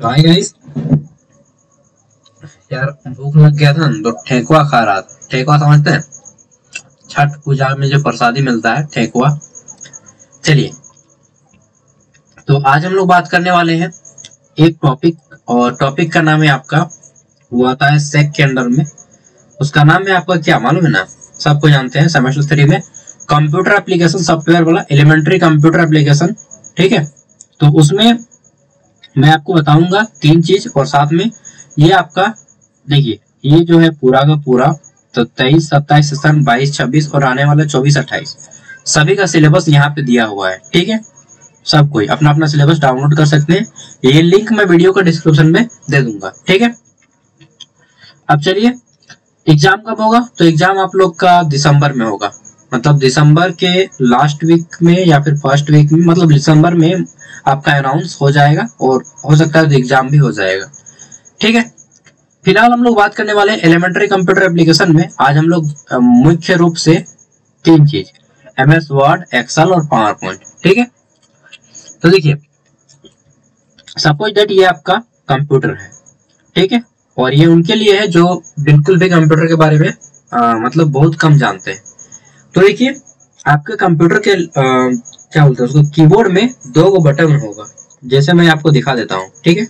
तो hi guys, यार भूख लग गया था तो ठेकुआ खा रहा था। ठेकुआ समझते हैं, छठ पूजा में जो प्रसादी मिलता है ठेकुआ। चलिए तो आज हम लोग बात करने वाले हैं एक टॉपिक, और टॉपिक का नाम है आपका, वो आता है सेक के अंडर में, उसका नाम है आपका क्या मालूम है ना, सबको जानते हैं सेमेस्टर 3 में कंप्यूटर एप्लीकेशन सॉफ्टवेयर वाला, एलिमेंट्री कंप्यूटर एप्लीकेशन, ठीक है। तो उसमें मैं आपको बताऊंगा 3 चीज, और साथ में ये आपका देखिए ये जो है पूरा का पूरा तो 23, 27, 22, 26 और आने वाला 24, 28 सभी का सिलेबस यहाँ पे दिया हुआ है, ठीक है। सब कोई अपना अपना सिलेबस डाउनलोड कर सकते हैं, ये लिंक मैं वीडियो का डिस्क्रिप्शन में दे दूंगा, ठीक है। अब चलिए एग्जाम कब होगा, तो एग्जाम आप लोग का दिसंबर में होगा, मतलब दिसंबर के लास्ट वीक में या फिर फर्स्ट वीक में, मतलब दिसंबर में आपका अनाउंस हो जाएगा और हो सकता है एग्जाम भी हो जाएगा, ठीक है। फिलहाल हम लोग बात करने वाले हैं एलिमेंट्री कंप्यूटर एप्लीकेशन में। आज हम लोग मुख्य रूप से 3 चीज, एमएस वर्ड, एक्सेल और पावर पॉइंट, ठीक है। तो देखिए सपोज दैट ये आपका कंप्यूटर है, ठीक है, और ये उनके लिए है जो बिल्कुल भी कंप्यूटर के बारे में मतलब बहुत कम जानते हैं। तो देखिए आपके कंप्यूटर के क्या बोलते हैं उसको, कीबोर्ड में 2 बटन होगा, जैसे मैं आपको दिखा देता हूँ, ठीक है,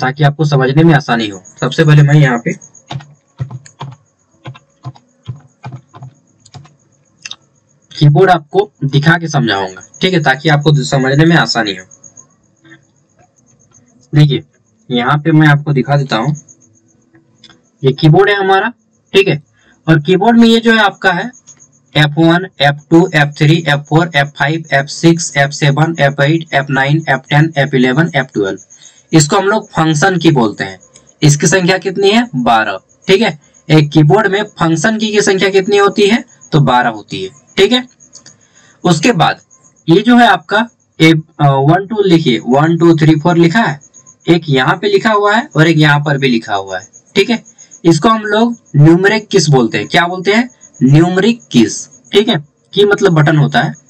ताकि आपको समझने में आसानी हो। सबसे पहले मैं यहाँ पे कीबोर्ड आपको दिखा के समझाऊंगा, ठीक है, ताकि आपको समझने में आसानी हो। देखिए यहाँ पे मैं आपको दिखा देता हूँ, ये कीबोर्ड है हमारा, ठीक है, और कीबोर्ड में ये जो है आपका है F1, F2, F3, F4, F5, F6, F7, F8, F9, F10, F11, F12, इसको हम लोग फंक्शन की बोलते हैं। इसकी संख्या कितनी है? 12, ठीक है। एक कीबोर्ड में फंक्शन की संख्या कितनी होती है? तो 12 होती है, ठीक है। उसके बाद ये जो है आपका 1, 2 लिखिए, 1, 2, 3, 4 लिखा है, एक यहाँ पे लिखा हुआ है और एक यहाँ पर भी लिखा हुआ है, ठीक है। इसको हम लोग न्यूमेरिक कीज बोलते हैं। क्या बोलते हैं? न्यूमेरिक कीज, ठीक है। की मतलब बटन होता है।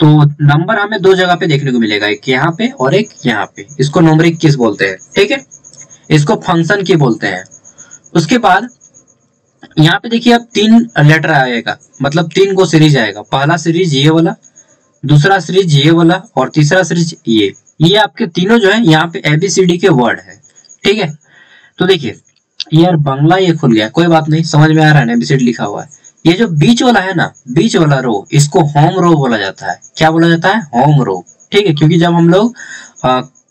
तो नंबर हमें 2 जगह पे देखने को मिलेगा, एक यहाँ पे और एक यहाँ पे, इसको न्यूमेरिक कीज बोलते हैं, ठीक है, इसको फंक्शन की बोलते हैं। उसके बाद यहाँ पे देखिए अब 3 लेटर आएगा, मतलब 3 को सीरीज आएगा, पहला सीरीज ये वाला, दूसरा सीरीज ये वाला और तीसरा सीरीज ये आपके तीनों जो है यहाँ पे ABCD के वर्ड है, ठीक है। तो देखिए यार बंगला ये खुल गया, कोई बात नहीं, समझ में आ रहा है ना, ABCD लिखा हुआ है। ये जो बीच वाला है ना, बीच वाला रो, इसको होम रो बोला जाता है। क्या बोला जाता है? होम रो, ठीक है, क्योंकि जब हम लोग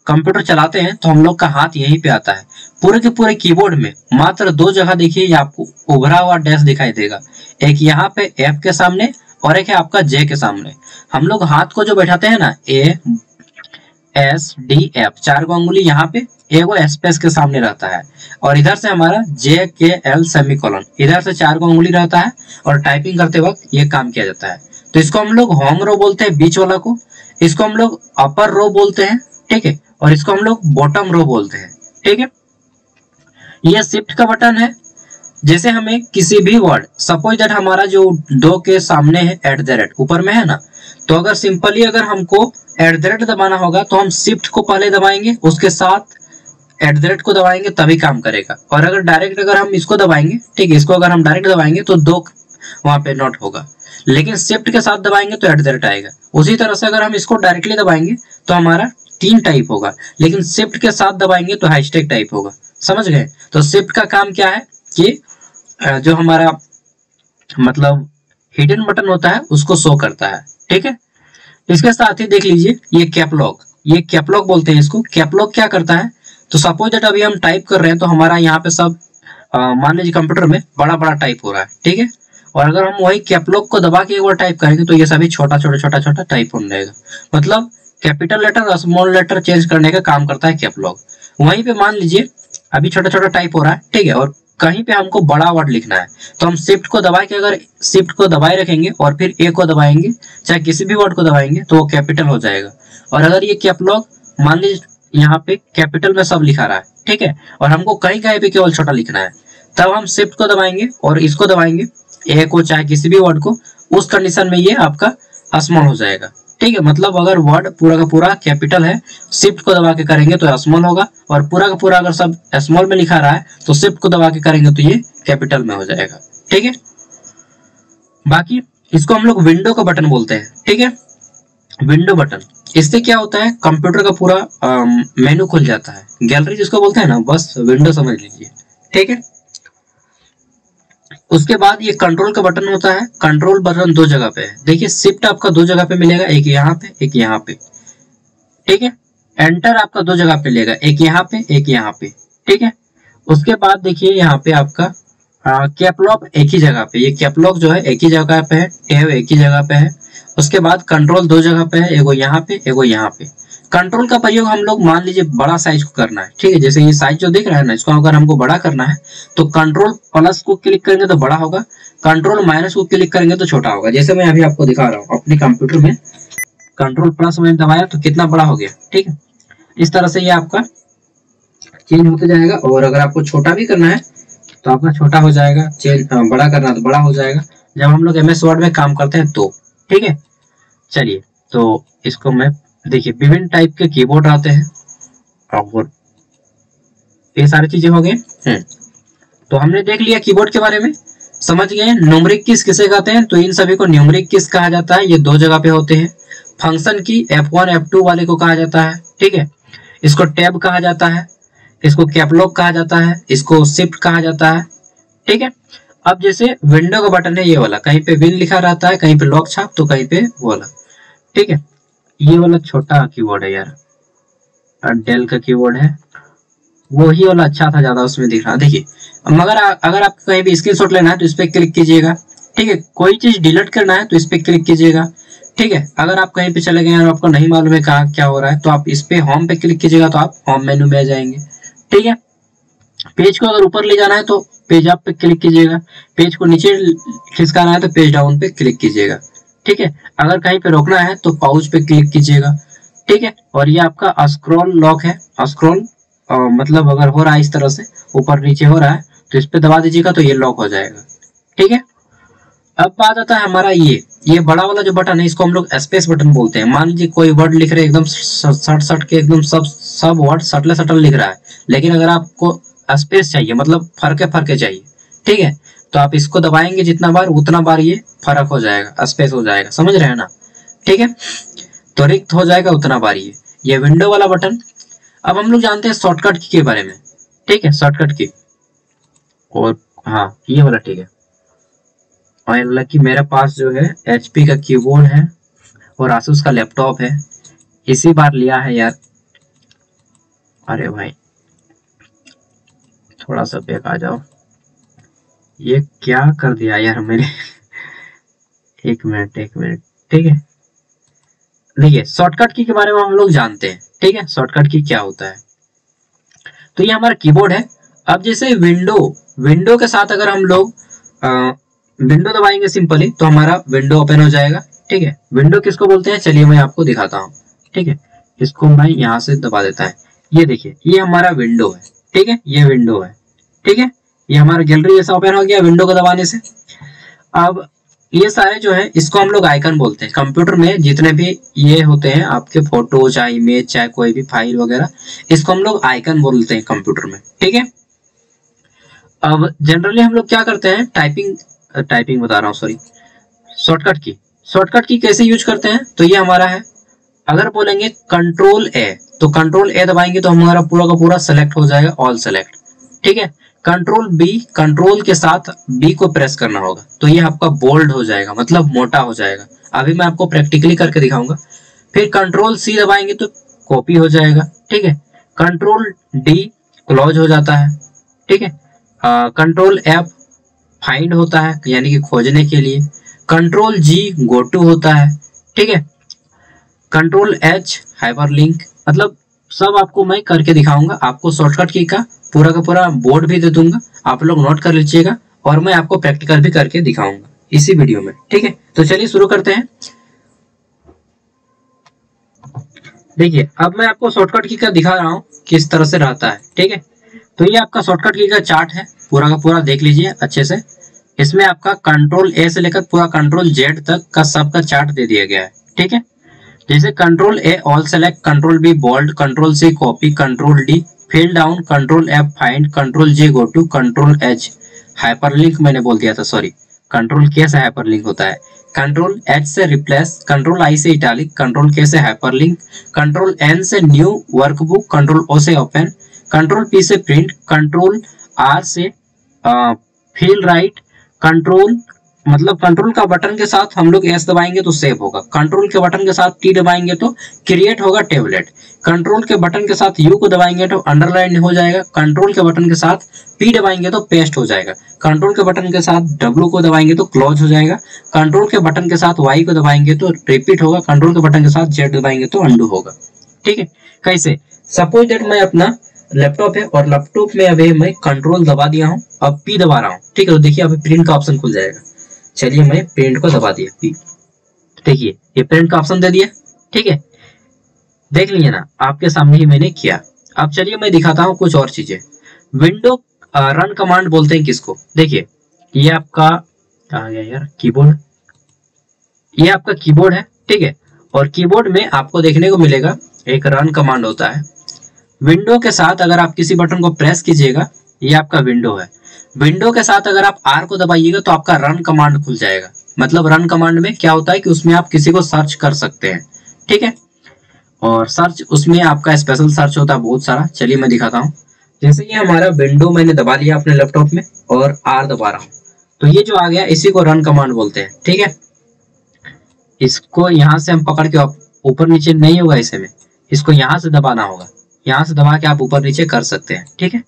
कंप्यूटर चलाते हैं तो हम लोग का हाथ यहीं पे आता है। पूरे के पूरे कीबोर्ड में मात्र 2 जगह देखिए ये आपको उभरा हुआ डैश दिखाई देगा, एक यहाँ पे F के सामने और एक है आपका J के सामने। हम लोग हाथ को जो बैठाते हैं ना, A S D F, 4 को अंगुली यहाँ पे, एगो स्पेस के सामने रहता है, और इधर से हमारा JKL सेमीकोलन, इधर से 4 को उंगली रहता है, और टाइपिंग करते वक्त ये काम किया जाता है। तो इसको हम लोग होम रो बोलते हैं, बीच वाला को, इसको हम लोग अपर रो बोलते हैं, ठीक है, और इसको हम लोग बॉटम रो बोलते हैं, ठीक है। ये शिफ्ट का बटन है, जैसे हमें किसी भी वर्ड, सपोज दैट हमारा जो 2 के सामने है @ ऊपर में है ना, तो अगर सिंपली अगर हमको @ दबाना होगा तो हम शिफ्ट को पहले दबाएंगे, उसके साथ @ को दबाएंगे तभी काम करेगा। और अगर डायरेक्ट अगर हम इसको दबाएंगे, ठीक है, इसको अगर हम डायरेक्ट दबाएंगे तो 2 वहां पे नॉट होगा, लेकिन शिफ्ट के साथ दबाएंगे तो @ आएगा। उसी तरह से अगर हम इसको डायरेक्टली दबाएंगे तो हमारा 3 टाइप होगा, लेकिन शिफ्ट के साथ दबाएंगे तो हैशटैग टाइप होगा, समझ गए। तो शिफ्ट का काम क्या है कि जो हमारा मतलब हिडन बटन होता है उसको शो करता है, ठीक है। इसके साथ ही देख लीजिए ये कैपलॉक, ये कैपलॉक बोलते हैं इसको। कैपलॉक क्या करता है, तो सपोज दैट अभी हम टाइप कर रहे हैं तो हमारा यहाँ पे सब मान लीजिए कंप्यूटर में बड़ा बड़ा टाइप हो रहा है, ठीक है, और अगर हम वही कैपलॉक को दबा के एक बार टाइप करेंगे तो ये सभी छोटा छोटा छोटा छोटा टाइप होने लगेगा, मतलब कैपिटल लेटर और स्मॉल लेटर चेंज करने का काम करता है कैपलॉक। वहीं पे मान लीजिए अभी छोटा छोटा टाइप हो रहा है, ठीक है, और कहीं पे हमको बड़ा वर्ड लिखना है तो हम शिफ्ट को दबा के, अगर शिफ्ट को दबाए रखेंगे और फिर A को दबाएंगे, चाहे किसी भी वर्ड को दबाएंगे, तो वो कैपिटल हो जाएगा। और अगर ये कैपलॉक मान लीजिए यहाँ पे कैपिटल में सब लिखा रहा है, ठीक है, और हमको कहीं कहीं भी केवल छोटा लिखना है, तब हम शिफ्ट को दबाएंगे और इसको दबाएंगे, A को, चाहे किसी भी वर्ड को, उस कंडीशन में ये आपका स्मॉल हो जाएगा, ठीक है, मतलब अगर वर्ड पूरा का पूरा कैपिटल है, शिफ्ट को दबा के करेंगे तो स्मॉल होगा, और पूरा का पूरा अगर सब स्मॉल में लिखा रहा है तो शिफ्ट को दबा के करेंगे तो ये कैपिटल में हो जाएगा। ठीक है, बाकी इसको हम लोग विंडो का बटन बोलते हैं। ठीक है, विंडो बटन, इससे क्या होता है, कंप्यूटर का पूरा मेनू खुल जाता है, गैलरी जिसको बोलते हैं ना, बस विंडो समझ लीजिए। ठीक है, उसके बाद ये कंट्रोल का बटन होता है। कंट्रोल बटन दो जगह पे है, देखिए शिफ्ट आपका दो जगह पे मिलेगा, एक यहाँ पे एक यहाँ पे। ठीक है, एंटर आपका दो जगह पे मिलेगा, एक यहाँ पे एक यहाँ पे। ठीक है, उसके बाद देखिए यहाँ पे आपका कैपलॉक एक ही जगह पे, ये कैपलॉक जो है एक ही जगह पे है, टैब एक ही जगह पे है। उसके बाद कंट्रोल दो जगह पे है, एगो यहाँ पे एगो यहाँ पे। कंट्रोल का प्रयोग हम लोग मान लीजिए बड़ा साइज को करना है। ठीक है, जैसे ये साइज जो दिख रहा है ना, इसको अगर हमको बड़ा करना है तो कंट्रोल प्लस को क्लिक करेंगे तो बड़ा होगा, कंट्रोल माइनस को क्लिक करेंगे तो छोटा होगा। जैसे मैं अभी आपको दिखा रहा हूँ अपने कंप्यूटर में, कंट्रोल प्लस मैंने दबाया तो कितना बड़ा हो गया। ठीक है, इस तरह से ये आपका चेंज होता जाएगा, और अगर आपको छोटा भी करना है तो आपका छोटा हो जाएगा, चेंज बड़ा करना है तो बड़ा हो जाएगा, जब हम लोग एमएस वर्ड में काम करते हैं तो। ठीक है, चलिए तो इसको मैं देखिए, विभिन्न टाइप के कीबोर्ड आते हैं और ये सारी चीजें हो गई। तो हमने देख लिया कीबोर्ड के बारे में, समझ गए न्यूमेरिक कीज किसे कहते हैं, तो इन सभी को न्यूमेरिक कीज कहा जाता है, ये दो जगह पे होते हैं। फंक्शन की F1 F2 वाले को कहा जाता है। ठीक है, इसको टैब कहा जाता है, इसको कैपलॉक कहा जाता है, इसको शिफ्ट कहा जाता है। ठीक है, अब जैसे विंडो का बटन है ये वाला, कहीं पे विन लिखा रहता है, कहीं पे लॉक छाप, तो कहीं पे वाला। ठीक है, ये वाला छोटा कीबोर्ड है यार, डेल का कीबोर्ड है, वो ही वाला अच्छा था, ज्यादा उसमें दिख रहा। देखिए मगर अगर आपको कहीं भी स्क्रीनशॉट लेना है तो इस पर क्लिक कीजिएगा। ठीक है, कोई चीज डिलीट करना है तो इस पर क्लिक कीजिएगा। ठीक है, अगर आप कहीं पे चले गए और आपको नहीं मालूम है कहाँ क्या हो रहा है तो आप इस पे होम पे क्लिक कीजिएगा तो आप होम मेनू में आ जाएंगे। ठीक है, पेज को अगर ऊपर ले जाना है तो पेज अप पे क्लिक कीजिएगा, पेज को नीचे खिसकाना है तो पेज डाउन पे क्लिक कीजिएगा। ठीक है, अगर कहीं पे रोकना है तो पाउच पे क्लिक कीजिएगा। ठीक है, और ये आपका स्क्रॉल लॉक है, स्क्रॉल मतलब अगर हो रहा है इस तरह से ऊपर नीचे हो रहा है तो इस पे दबा दीजिएगा तो ये लॉक हो जाएगा। ठीक है, अब बात आता है हमारा ये बड़ा वाला जो बटन है, इसको हम लोग स्पेस बटन बोलते हैं। मान लीजिए कोई वर्ड लिख रहे एकदम सट के, एकदम सब वर्ड सटले सटल लिख रहा है, लेकिन अगर आपको स्पेस चाहिए मतलब फरके चाहिए, ठीक है, तो आप इसको दबाएंगे जितना बार उतना बार ये फर्क हो जाएगा, स्पेस हो जाएगा, समझ रहे हैं ना। ठीक है, तो रिक्त हो जाएगा उतना बार ये विंडो वाला बटन। अब हम लोग जानते हैं शॉर्टकट की के बारे में। ठीक है, शॉर्टकट की, और हाँ ये वाला। ठीक है, और कि मेरे पास जो है HP का कीबोर्ड है और ASUS का लैपटॉप है, इसी बार लिया है यार, अरे भाई थोड़ा सा बैक आ जाओ, ये क्या कर दिया यार मैंने एक मिनट। ठीक है, देखिए शॉर्टकट की के बारे में हम लोग जानते हैं। ठीक है, शॉर्टकट की क्या होता है, तो ये हमारा कीबोर्ड है। अब जैसे विंडो के साथ अगर हम लोग विंडो दबाएंगे सिंपली तो हमारा विंडो ओपन हो जाएगा। ठीक है, विंडो किसको बोलते हैं, चलिए मैं आपको दिखाता हूँ। ठीक है, इसको मैं यहाँ से दबा देता है, ये देखिए ये हमारा विंडो है। ठीक है, ये विंडो है। ठीक है, ये हमारा गैलरी जैसा ओपन हो गया विंडो को दबाने से। अब ये सारे जो है इसको हम लोग आइकन बोलते हैं। कंप्यूटर में जितने भी ये होते हैं आपके फोटो चाहे इमेज चाहे कोई भी फाइल वगैरह, इसको हम लोग आइकन बोलते हैं कंप्यूटर में। ठीक है, अब जनरली हम लोग क्या करते हैं, टाइपिंग बता रहा हूँ, सॉरी, शॉर्टकट की कैसे यूज करते हैं, तो ये हमारा है, अगर बोलेंगे कंट्रोल ए तो कंट्रोल ए दबाएंगे तो हमारा पूरा का पूरा सेलेक्ट हो जाएगा, ऑल सेलेक्ट। ठीक है, कंट्रोल बी, कंट्रोल के साथ बी को प्रेस करना होगा तो ये आपका बोल्ड हो जाएगा, मतलब मोटा हो जाएगा, अभी मैं आपको प्रैक्टिकली करके दिखाऊंगा। फिर कंट्रोल सी दबाएंगे तो कॉपी हो जाएगा। ठीक है, कंट्रोल डी क्लोज हो जाता है। ठीक है, कंट्रोल एफ फाइंड होता है यानी कि खोजने के लिए, कंट्रोल जी गो टू होता है। ठीक है, कंट्रोल एच हाइपरलिंक, मतलब सब आपको मैं करके दिखाऊंगा, आपको शॉर्टकट की का पूरा का पूरा बोर्ड भी दे दूंगा, आप लोग नोट कर लीजिएगा, और मैं आपको प्रैक्टिकल भी करके दिखाऊंगा इसी वीडियो में। ठीक है, तो चलिए शुरू करते हैं। देखिए अब मैं आपको शॉर्टकट की का दिखा रहा हूँ किस तरह से रहता है। ठीक है, तो ये आपका शॉर्टकट की का चार्ट है, पूरा का पूरा देख लीजिए अच्छे से। इसमें आपका कंट्रोल ए से लेकर पूरा कंट्रोल जेड तक का सबका चार्ट दे दिया गया है। ठीक है, जैसे control A all select, control B bold, control C copy, control D fill down, control F find, control G go to, control H hyperlink मैंने बोल दिया था, सॉरी कंट्रोल के से हाइपरलिंक होता है, कंट्रोल एच से रिप्लेस, कंट्रोल आई से italic, control K से हाइपरलिंक, कंट्रोल एन से न्यू वर्कबुक, कंट्रोल ओ से ओपन, कंट्रोल पी से प्रिंट, कंट्रोल आर से फील राइट, कंट्रोल मतलब कंट्रोल का बटन के साथ हम लोग एस दबाएंगे तो सेव होगा, कंट्रोल के बटन के साथ टी दबाएंगे तो क्रिएट होगा टेबलेट, कंट्रोल के बटन के साथ यू को दबाएंगे तो अंडरलाइन हो जाएगा, कंट्रोल के बटन के साथ पी दबाएंगे तो पेस्ट हो जाएगा, कंट्रोल के बटन के साथ डब्ल्यू को दबाएंगे तो क्लोज हो जाएगा, कंट्रोल के बटन के साथ वाई को दबाएंगे तो रिपीट होगा, कंट्रोल के बटन के साथ जेड दबाएंगे तो अंडू होगा। ठीक है, कैसे? सपोज दैट मैं अपना लैपटॉप है और लैपटॉप में अभी मैं कंट्रोल दबा दिया हूँ, अब पी दबा रहा हूँ, ठीक है, तो देखिए अभी प्रिंट का ऑप्शन खुल जाएगा। चलिए मैं प्रिंट को दबा दिया पी, देखिए ये प्रिंट का ऑप्शन दे दिया। ठीक है, देख लीजिए ना आपके सामने ही मैंने किया। अब चलिए मैं दिखाता हूँ कुछ और चीजें। विंडो रन कमांड बोलते हैं किसको? देखिए ये आपका आ गया यार कीबोर्ड, ये आपका कीबोर्ड है। ठीक है, और कीबोर्ड में आपको देखने को मिलेगा एक रन कमांड होता है। विंडो के साथ अगर आप किसी बटन को प्रेस कीजिएगा, ये आपका विंडो है, विंडो के साथ अगर आप आर को दबाइएगा तो आपका रन कमांड खुल जाएगा। मतलब रन कमांड में क्या होता है कि उसमें आप किसी को सर्च कर सकते हैं। ठीक है, और सर्च उसमें आपका स्पेशल सर्च होता है बहुत सारा। चलिए मैं दिखाता हूँ। जैसे ये हमारा विंडो मैंने दबा लिया अपने लैपटॉप में और आर दबा रहा हूँ, तो ये जो आ गया इसी को रन कमांड बोलते हैं। ठीक है, इसको यहाँ से हम पकड़ के, ऊपर नीचे नहीं होगा ऐसे में, इसको यहाँ से दबाना होगा, यहाँ से दबा के आप ऊपर नीचे कर सकते हैं। ठीक है,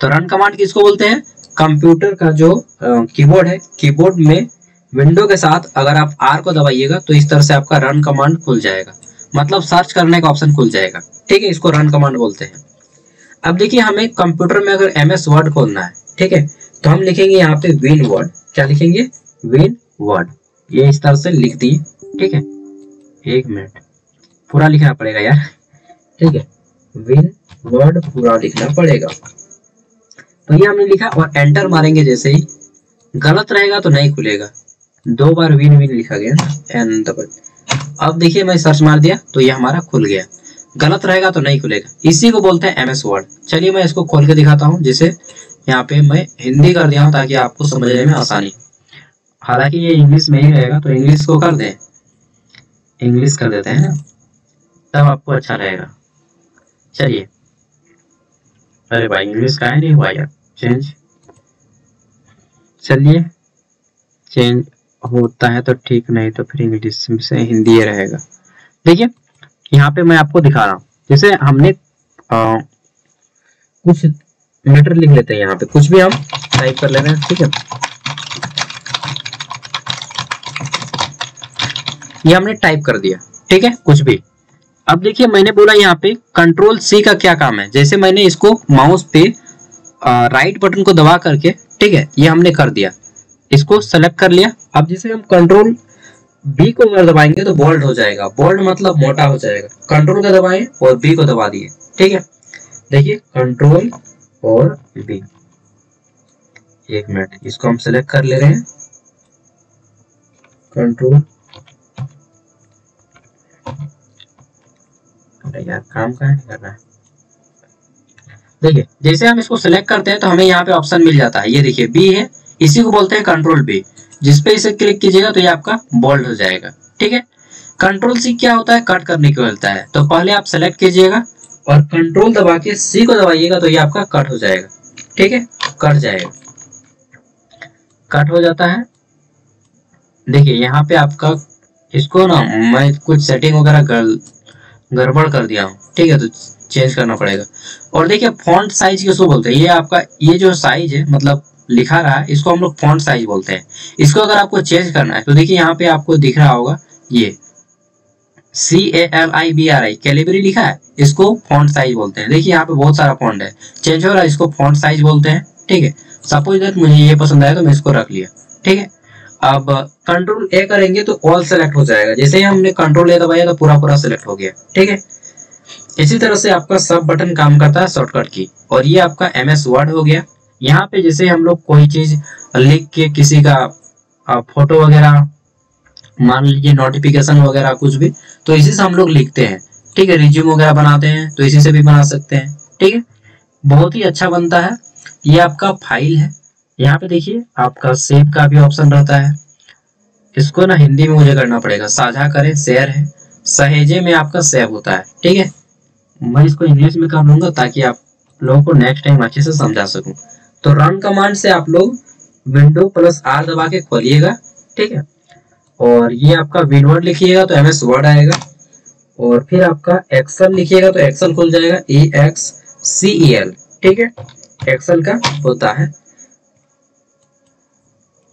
तो रन कमांड किसको बोलते हैं? कंप्यूटर का जो कीबोर्ड है, कीबोर्ड में विंडो के साथ अगर आप आर को दबाइएगा तो इस तरह से आपका रन कमांड खुल जाएगा, मतलब सर्च करने का ऑप्शन खुल जाएगा। ठीक है, इसको रन कमांड बोलते हैं। अब देखिए हमें कंप्यूटर में अगर एमएस वर्ड खोलना है, ठीक है, तो हम लिखेंगे यहाँ पे विन वर्ड। क्या लिखेंगे? Win word. ये इस तरह से लिख दिए। ठीक है, एक मिनट पूरा लिखना पड़ेगा यार। ठीक है, विन वर्ड पूरा लिखना पड़ेगा। तो ये हमने लिखा और एंटर मारेंगे, जैसे ही गलत रहेगा तो नहीं खुलेगा। दो बार विन विन लिखा गया एन डबल। अब देखिए मैं सर्च मार दिया तो ये हमारा खुल गया, गलत रहेगा तो नहीं खुलेगा। इसी को बोलते हैं एमएस वर्ड। चलिए मैं इसको खोल के दिखाता हूँ। जैसे यहाँ पे मैं हिंदी कर दिया हूँ ताकि आपको समझने में आसानी, हालांकि ये इंग्लिश में ही रहेगा तो इंग्लिश को कर दें, इंग्लिश कर देते हैं ना, तब आपको अच्छा रहेगा। चलिए, अरे भाई इंग्लिश का है नहीं हुआ यार, चेंज, चलिए चेंज होता है तो ठीक, नहीं तो फिर इंग्लिश से हिंदी रहेगा। देखिए यहाँ पे मैं आपको दिखा रहा हूँ, जैसे हमने कुछ लेटर लिख लेते हैं, यहाँ पे कुछ भी हम टाइप कर ले रहे हैं। ठीक है, ये हमने टाइप कर दिया। ठीक है, कुछ भी। अब देखिए मैंने बोला यहाँ पे कंट्रोल सी का क्या काम है। जैसे मैंने इसको माउस पे राइट बटन को दबा करके, ठीक है, ये हमने कर दिया, इसको सेलेक्ट कर लिया। अब जैसे हम कंट्रोल बी को अगर दबाएंगे तो बोल्ड हो जाएगा, बोल्ड मतलब मोटा हो जाएगा। कंट्रोल का दबाएं और बी को दबा दिए। ठीक है, देखिए कंट्रोल और बी, एक मिनट इसको हम सेलेक्ट कर ले रहे हैं, कंट्रोल, यार काम का नहीं कर रहा है। देखिए जैसे हम इसको सिलेक्ट करते हैं तो हमें यहाँ पे ऑप्शन मिल जाता है, ये देखिए बी है, इसी को बोलते हैं कंट्रोल बी। जिसपे इसे क्लिक कीजिएगा तो ये आपका बोल्ड हो जाएगा। ठीक है, कंट्रोल सी क्या होता है? कट करने को मिलता है, तो पहले आप सेलेक्ट कीजिएगा और कंट्रोल दबा के सी को दबाइएगा तो ये आपका कट हो जाएगा। ठीक है, कट जाएगा, कट हो जाता है। देखिए यहाँ पे आपका, इसको ना मैं कुछ सेटिंग वगैरह गड़बड़ कर दिया हूँ। ठीक है, तो चेंज करना पड़ेगा। और देखिए फॉन्ट साइज किसको बोलते हैं? ये आपका, ये जो साइज है मतलब लिखा रहा है, इसको हम लोग फॉन्ट साइज बोलते हैं। इसको अगर आपको चेंज करना है तो देखिए यहाँ पे आपको दिख रहा होगा, ये CALIBRI कैलिबरी लिखा है, इसको फॉन्ट साइज बोलते हैं। देखिए यहाँ पे बहुत सारा फॉन्ट है, चेंज हो रहा है, इसको फॉन्ट साइज बोलते हैं। ठीक है, सपोज दैट मुझे ये पसंद आया तो मैं इसको रख लिया। ठीक है, अब कंट्रोल ए करेंगे तो ऑल सेलेक्ट हो जाएगा। जैसे ही हमने कंट्रोल ए दबाया तो पूरा पूरा सेलेक्ट हो गया। ठीक है, इसी तरह से आपका सब बटन काम करता है शॉर्टकट की। और ये आपका एमएस वर्ड हो गया। यहाँ पे जैसे हम लोग कोई चीज लिख के किसी का फोटो वगैरह मान लीजिए नोटिफिकेशन वगैरह कुछ भी, तो इसी से हम लोग लिखते हैं। ठीक है, रिज्यूम वगैरह बनाते हैं तो इसी से भी बना सकते हैं। ठीक है, बहुत ही अच्छा बनता है। ये आपका फाइल है, यहाँ पे देखिए आपका सेव का भी ऑप्शन रहता है। इसको ना हिंदी में मुझे करना पड़ेगा, साझा करें, शेयर है, सहेजे में आपका सेव होता है। ठीक है, मैं इसको इंग्लिश में कर लूंगा ताकि आप लोगों को नेक्स्ट टाइम अच्छे से समझा सकूं। तो रन कमांड से आप लोग विंडो प्लस आर दबा के खोलिएगा। ठीक है, और ये आपका विनवर्ड लिखिएगा तो एमएस वर्ड आएगा, और फिर आपका एक्सेल लिखिएगा तो एक्सेल खुल जाएगा, EXCEL। ठीक है, एक्सेल का होता है।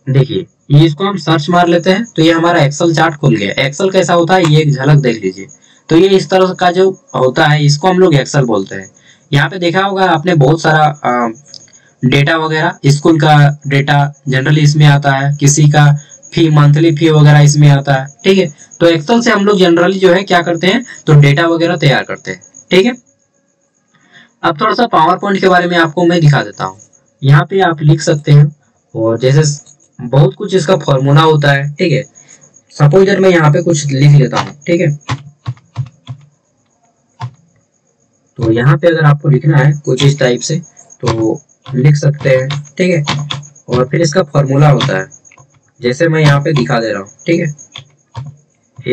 देखिए ये इसको हम सर्च मार लेते हैं तो ये हमारा एक्सेल चार्ट खुल गया। एक्सेल कैसा होता है ये एक झलक देख लीजिए। तो ये इस तरह का जो होता है इसको हम लोग एक्सेल बोलते हैं। यहाँ पे देखा होगा आपने बहुत सारा डेटा वगैरह, स्कूल का डेटा जनरली इसमें आता है, किसी का फी, मंथली फी वगैरह इसमें आता है। ठीक है, तो एक्सेल से हम लोग जनरली जो है क्या करते हैं तो डेटा वगैरह तैयार करते हैं। ठीक है, अब थोड़ा सा पावर पॉइंट के बारे में आपको मैं दिखा देता हूँ। यहाँ पे आप लिख सकते हैं, और जैसे बहुत कुछ इसका फॉर्मूला होता है। ठीक है, सपोज मैं यहाँ पे कुछ लिख लेता हूँ। ठीक है, तो यहाँ पे अगर आपको लिखना है कुछ इस टाइप से तो लिख सकते हैं। ठीक है, और फिर इसका फॉर्मूला होता है, जैसे मैं यहाँ पे दिखा दे रहा हूँ। ठीक है,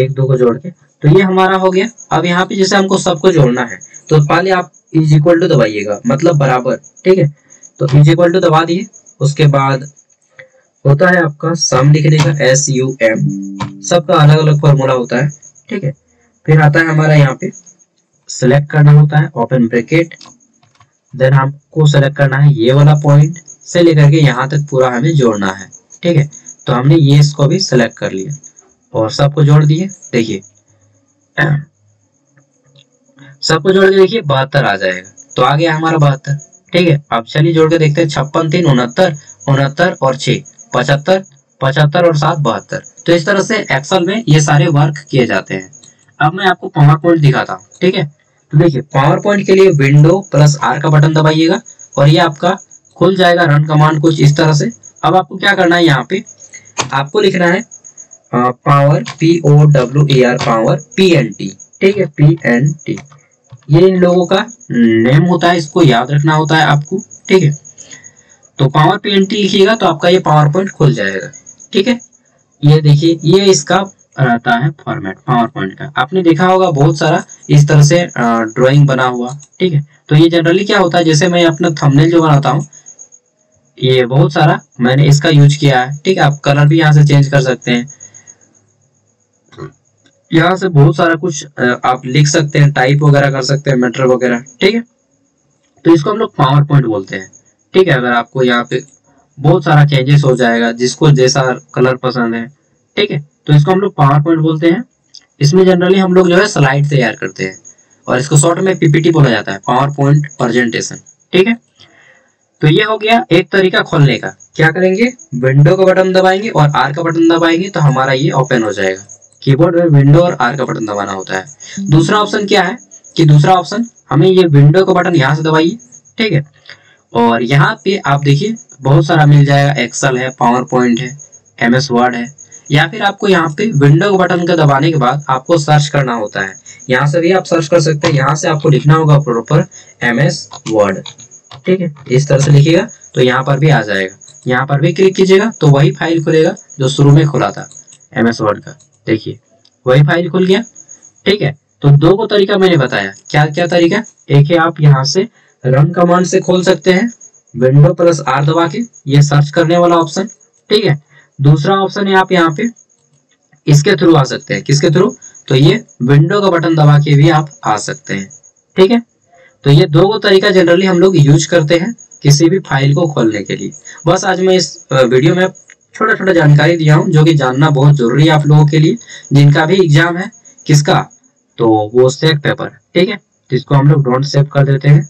एक दो को जोड़ के, तो ये हमारा हो गया। अब यहाँ पे जैसे हमको सबको जोड़ना है तो पहले आप इज इक्वल टू दबाइएगा, मतलब बराबर। ठीक है, तो इज इक्वल टू दबा दिए, उसके बाद होता है आपका सम लिखने का, SUM, सबका अलग अलग फॉर्मूला होता है। ठीक है, फिर आता है हमारा यहाँ पे सेलेक्ट करना होता है, ओपन ब्रैकेट, देन हमको सेलेक्ट करना है ये वाला पॉइंट से लेकर के यहाँ तक पूरा हमें जोड़ना है। ठीक है, तो हमने ये इसको भी सेलेक्ट कर लिया और सबको जोड़ दिए। देखिए सबको जोड़ के देखिए 72 आ जाएगा, तो आ गया हमारा 72। ठीक है, अब चलिए जोड़ के देखते हैं, 56, 3, 69, 69 और 6, 75, 75 और 7, 72। तो इस तरह से एक्सेल में ये सारे वर्क किए जाते हैं। अब मैं आपको पावर पॉइंट दिखाता हूँ। ठीक है, तो देखिए पावर पॉइंट के लिए विंडो प्लस आर का बटन दबाइएगा और ये आपका खुल जाएगा रन कमांड कुछ इस तरह से। अब आपको क्या करना है, यहाँ पे आपको लिखना है पावर, POWER, पावर PNT। ठीक है, PNT ये इन लोगों का नेम होता है, इसको याद रखना होता है आपको। ठीक है, तो पावर PNT लिखिएगा तो आपका ये पावर पॉइंट खुल जाएगा। ठीक है, ये देखिए ये इसका रहता है फॉर्मेट पावर पॉइंट का। आपने देखा होगा बहुत सारा इस तरह से ड्राइंग बना हुआ। ठीक है, तो ये जनरली क्या होता है, जैसे मैं अपना थंबनेल जो बनाता हूँ ये बहुत सारा मैंने इसका यूज किया है। ठीक है, आप कलर भी यहाँ से चेंज कर सकते हैं, यहाँ से बहुत सारा कुछ आप लिख सकते हैं, टाइप वगैरह कर सकते हैं, मैटर वगैरह। ठीक है, तो इसको हम लोग पावर पॉइंट बोलते हैं। ठीक है, अगर आपको यहाँ पे बहुत सारा चेंजेस हो जाएगा, जिसको जैसा कलर पसंद है। ठीक है, तो इसको हम लोग पावर पॉइंट बोलते हैं। इसमें जनरली हम लोग जो है स्लाइड तैयार करते हैं, और इसको शॉर्ट में PPT बोला जाता है, पावर पॉइंट प्रेजेंटेशन। ठीक है, तो ये हो गया एक तरीका खोलने का। क्या करेंगे, विंडो का बटन दबाएंगे और आर का बटन दबाएंगे तो हमारा ये ओपन हो जाएगा। कीबोर्ड में विंडो और आर का बटन दबाना होता है। दूसरा ऑप्शन क्या है कि दूसरा ऑप्शन हमें ये विंडो का बटन यहाँ से दबाइए। ठीक है, और यहाँ पे आप देखिए बहुत सारा मिल जाएगा, एक्सेल है, पावर पॉइंट है, MS वर्ड है, या फिर आपको यहाँ पे विंडो के बटन का दबाने के बाद आपको सर्च करना होता है। यहाँ से भी आप सर्च कर सकते हैं, यहाँ से आपको लिखना होगा प्रॉपर MS वर्ड। ठीक है, इस तरह से लिखिएगा तो यहाँ पर भी आ जाएगा, यहाँ पर भी क्लिक कीजिएगा तो वही फाइल खुलेगा जो शुरू में खुला था MS वर्ड का। देखिए वही फाइल खुल गया। ठीक है, तो दो को तरीका मैंने बताया, क्या क्या तरीका, एक है आप यहाँ से रन कमांड से खोल सकते हैं विंडो प्लस R दबा के, ये सर्च करने वाला ऑप्शन। ठीक है, दूसरा ऑप्शन है आप यहाँ पे इसके थ्रू आ सकते हैं, किसके थ्रू, तो ये विंडो का बटन दबा के भी आप आ सकते हैं। ठीक है, तो ये दो तरीका जनरली हम लोग यूज करते हैं किसी भी फाइल को खोलने के लिए। बस आज मैं इस वीडियो में छोटा छोटा जानकारी दिया हूँ, जो कि जानना बहुत जरूरी है आप लोगों के लिए, जिनका भी एग्जाम है, किसका, तो वो सेट पेपर। ठीक है, जिसको हम लोग डोंट सेव कर देते हैं।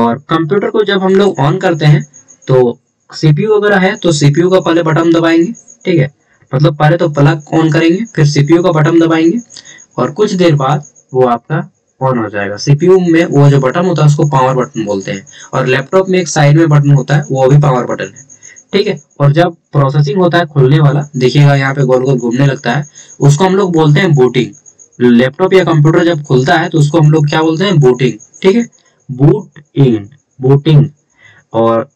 और कंप्यूटर को जब हम लोग ऑन करते हैं तो CPU वगैरह है तो CPU का पहले बटन दबाएंगे। ठीक है, मतलब पहले तो प्लग ऑन करेंगे, फिर CPU का बटन दबाएंगे और कुछ देर बाद वो आपका ऑन हो जाएगा। CPU में वो जो बटन होता है उसको पावर बटन बोलते हैं, और लैपटॉप में एक साइड में बटन होता है वो भी पावर बटन है। ठीक है। और जब प्रोसेसिंग होता है खुलने वाला, देखिएगा यहाँ पे गोल गोल घूमने लगता है, उसको हम लोग बोलते हैं बूटिंग। लैपटॉप या कंप्यूटर जब खुलता है तो उसको हम लोग क्या बोलते हैं, बूटिंग। ठीक है, बूटिंग। और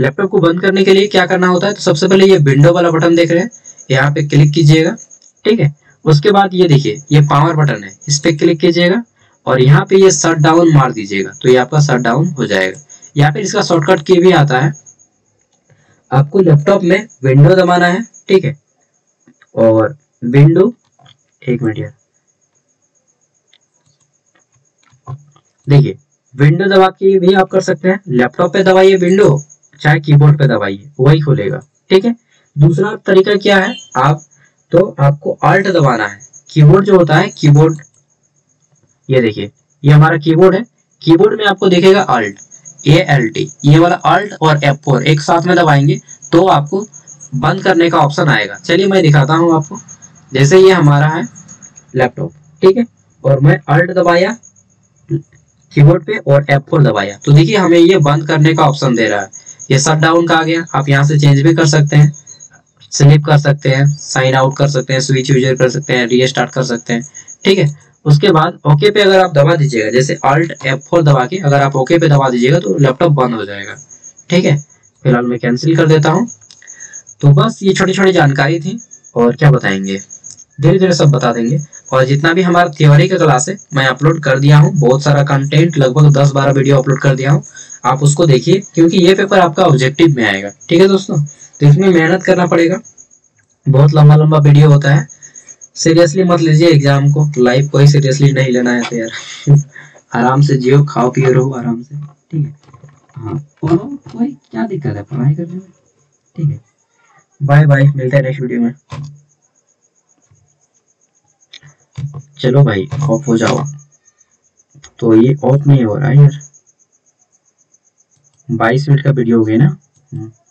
लैपटॉप को बंद करने के लिए क्या करना होता है, तो सबसे पहले ये विंडो वाला बटन देख रहे हैं, यहाँ पे क्लिक कीजिएगा। ठीक है, उसके बाद ये देखिए ये पावर बटन है, इस पे क्लिक कीजिएगा और यहाँ पे ये शट डाउन मार दीजिएगा तो ये आपका शट डाउन हो जाएगा। यहाँ पे इसका शॉर्टकट की भी आता है, आपको लैपटॉप में विंडो दबाना है। ठीक है, और विंडो, एक मिनट यार, देखिए विंडो दबा के भी आप कर सकते हैं, लैपटॉप पे दबाइए विंडो, चाहे कीबोर्ड पे दबाइए, वही खुलेगा। ठीक है, दूसरा तरीका क्या है, आप तो आपको अल्ट दबाना है, कीबोर्ड जो होता है, कीबोर्ड ये देखिए ये हमारा कीबोर्ड है, कीबोर्ड में आपको देखेगा अल्ट, ALT, ये वाला अल्ट और F4 एक साथ में दबाएंगे तो आपको बंद करने का ऑप्शन आएगा। चलिए मैं दिखाता हूँ आपको, जैसे ये हमारा है लैपटॉप। ठीक है, और मैं अल्ट दबाया कीबोर्ड पे और F4 दबाया तो देखिए हमें ये बंद करने का ऑप्शन दे रहा है। ये शट डाउन का आ गया, आप यहाँ से चेंज भी कर सकते हैं, स्लिप कर सकते हैं, साइन आउट कर सकते हैं, स्विच यूजर कर सकते हैं, रीस्टार्ट कर सकते हैं। ठीक है, उसके बाद ओके पे अगर आप दबा दीजिएगा, जैसे अल्ट F4 दबा के अगर आप ओके पे दबा दीजिएगा तो लैपटॉप बंद हो जाएगा। ठीक है, फिलहाल मैं कैंसिल कर देता हूँ। तो बस ये छोटी छोटी जानकारी थी, और क्या बताएंगे, धीरे धीरे सब बता देंगे। और जितना भी हमारा थ्योरी का क्लास है मैं अपलोड कर दिया हूँ, बहुत सारा कंटेंट, लगभग 10-12 वीडियो अपलोड कर दिया हूँ, आप उसको देखिए, क्योंकि ये पेपर आपका ऑब्जेक्टिव में आएगा। ठीक है दोस्तों, तो इसमें मेहनत करना पड़ेगा, बहुत लंबा लंबा वीडियो होता है, सीरियसली मत लीजिए एग्जाम को, लाइफ को ही सीरियसली नहीं लेना है तो यार आराम से जियो, खाओ पियो, रहो आराम से। ठीक है, हाँ पढ़ो, कोई क्या दिक्कत है पढ़ाई करने में। ठीक है, बाय बाय, मिलते हैं नेक्स्ट वीडियो में। चलो भाई ऑफ हो जाओ, तो ये ऑफ नहीं हो रहा है यार, 22 मिनट का वीडियो हो गया ना।